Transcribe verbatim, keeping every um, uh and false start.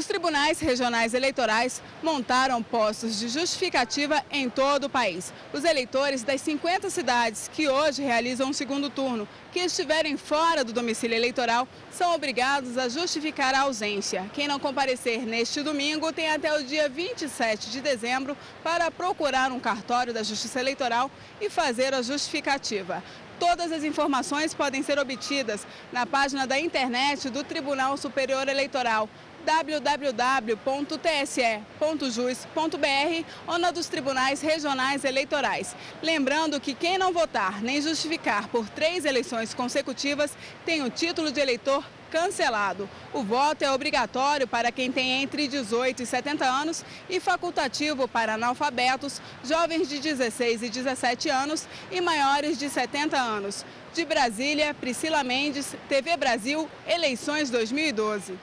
Os Tribunais Regionais Eleitorais montaram postos de justificativa em todo o país. Os eleitores das cinquenta cidades que hoje realizam um segundo turno, que estiverem fora do domicílio eleitoral, são obrigados a justificar a ausência. Quem não comparecer neste domingo tem até o dia vinte e sete de dezembro para procurar um cartório da Justiça Eleitoral e fazer a justificativa. Todas as informações podem ser obtidas na página da internet do Tribunal Superior Eleitoral, w w w ponto t s e ponto jus ponto b r, ou na dos Tribunais Regionais Eleitorais. Lembrando que quem não votar nem justificar por três eleições consecutivas tem o título de eleitor cancelado. O voto é obrigatório para quem tem entre dezoito e setenta anos e facultativo para analfabetos, jovens de dezesseis e dezessete anos e maiores de setenta anos. De Brasília, Priscila Mendes, T V Brasil, Eleições dois mil e doze.